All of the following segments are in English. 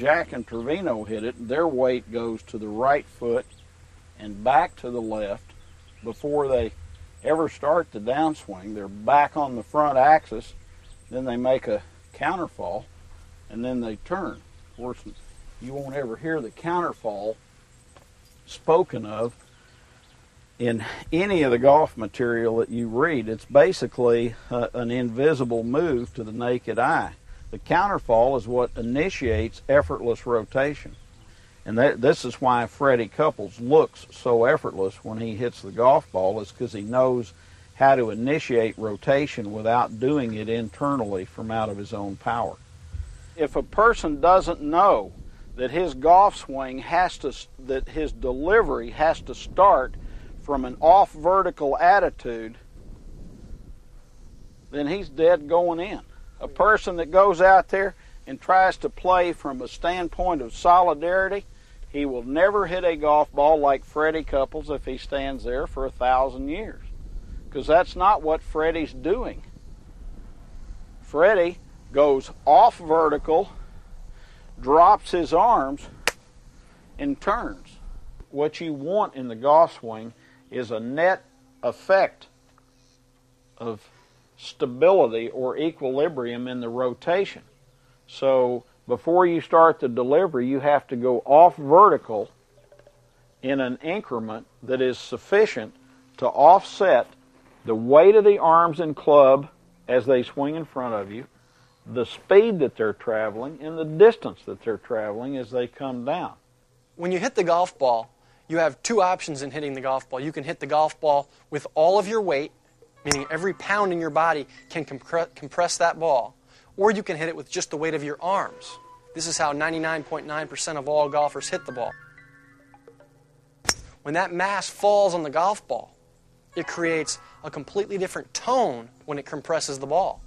when Jack and Trevino hit it, their weight goes to the right foot and back to the left before they ever start the downswing. They're back on the front axis, then they make a counterfall, and then they turn. Of course, you won't ever hear the counterfall spoken of in any of the golf material that you read. It's basically an invisible move to the naked eye. The counterfall is what initiates effortless rotation. And this is why Freddie Couples looks so effortless when he hits the golf ball, is because he knows how to initiate rotation without doing it internally from out of his own power. If a person doesn't know that his golf swing that his delivery has to start from an off-vertical attitude, then he's dead going in. A person that goes out there and tries to play from a standpoint of solidarity, he will never hit a golf ball like Freddie Couples if he stands there for 1,000 years, because that's not what Freddie's doing. Freddie goes off-vertical, drops his arms, and turns. What you want in the golf swing is a net effect of stability or equilibrium in the rotation. So before you start the delivery, you have to go off vertical in an increment that is sufficient to offset the weight of the arms and club as they swing in front of you, the speed that they're traveling, and the distance that they're traveling as they come down. When you hit the golf ball, you have two options in hitting the golf ball. You can hit the golf ball with all of your weight, meaning every pound in your body can compress that ball, or you can hit it with just the weight of your arms. This is how 99.9% of all golfers hit the ball. When that mass falls on the golf ball, it creates a completely different tone when it compresses the ball.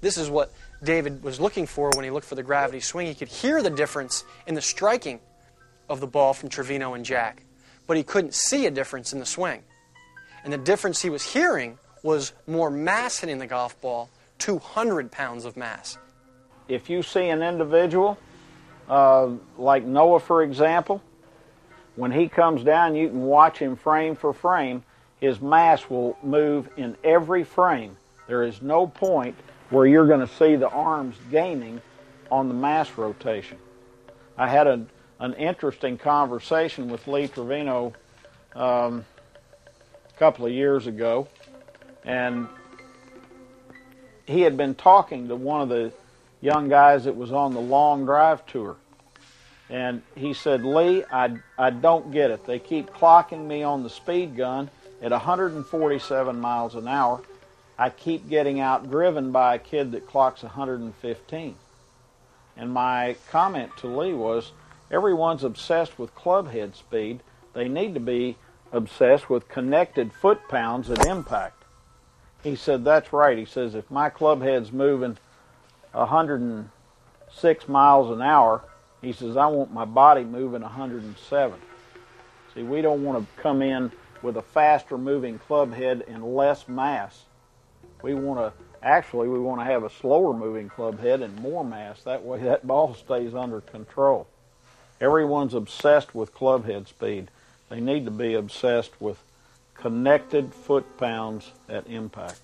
This is what David was looking for when he looked for the gravity swing. He could hear the difference in the striking of the ball from Trevino and Jack, but he couldn't see a difference in the swing. And the difference he was hearing was more mass hitting the golf ball, 200 pounds of mass. If you see an individual, like Noah, for example, when he comes down, you can watch him frame for frame. His mass will move in every frame. There is no point where you're going to see the arms gaining on the mass rotation. I had an interesting conversation with Lee Trevino a couple of years ago, and he had been talking to one of the young guys that was on the long drive tour. And he said, "Lee, I don't get it. They keep clocking me on the speed gun at 147 miles an hour. I keep getting outdriven by a kid that clocks 115. And my comment to Lee was, everyone's obsessed with clubhead speed. They need to be obsessed with connected foot-pounds at impact. He said, "That's right." He says, "If my clubhead's moving 106 miles an hour, he says, I want my body moving 107. See, we don't want to come in with a faster-moving clubhead and less mass. We want to have a slower-moving clubhead and more mass. That way, that ball stays under control." Everyone's obsessed with clubhead speed. They need to be obsessed with connected foot-pounds at impact.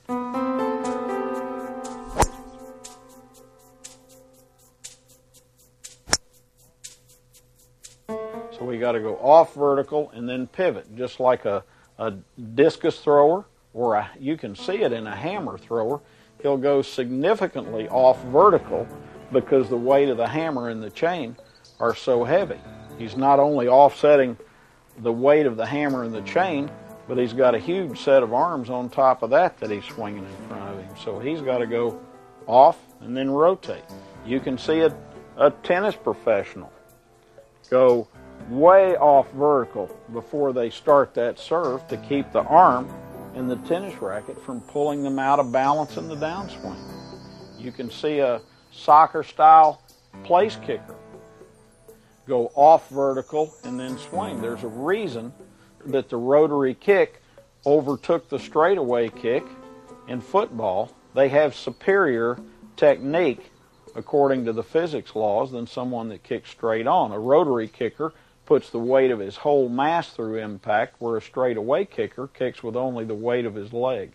So we got to go off vertical and then pivot, just like a discus thrower, or you can see it in a hammer thrower. He'll go significantly off vertical because the weight of the hammer and the chain are so heavy. He's not only offsetting the weight of the hammer and the chain, but he's got a huge set of arms on top of that he's swinging in front of him. So he's got to go off and then rotate. You can see a tennis professional go way off vertical before they start that serve to keep the arm and the tennis racket from pulling them out of balance in the downswing. You can see a soccer-style place kicker go off vertical and then swing. There's a reason that the rotary kick overtook the straightaway kick in football. They have superior technique according to the physics laws than someone that kicks straight on. A rotary kicker puts the weight of his whole mass through impact, where a straightaway kicker kicks with only the weight of his leg.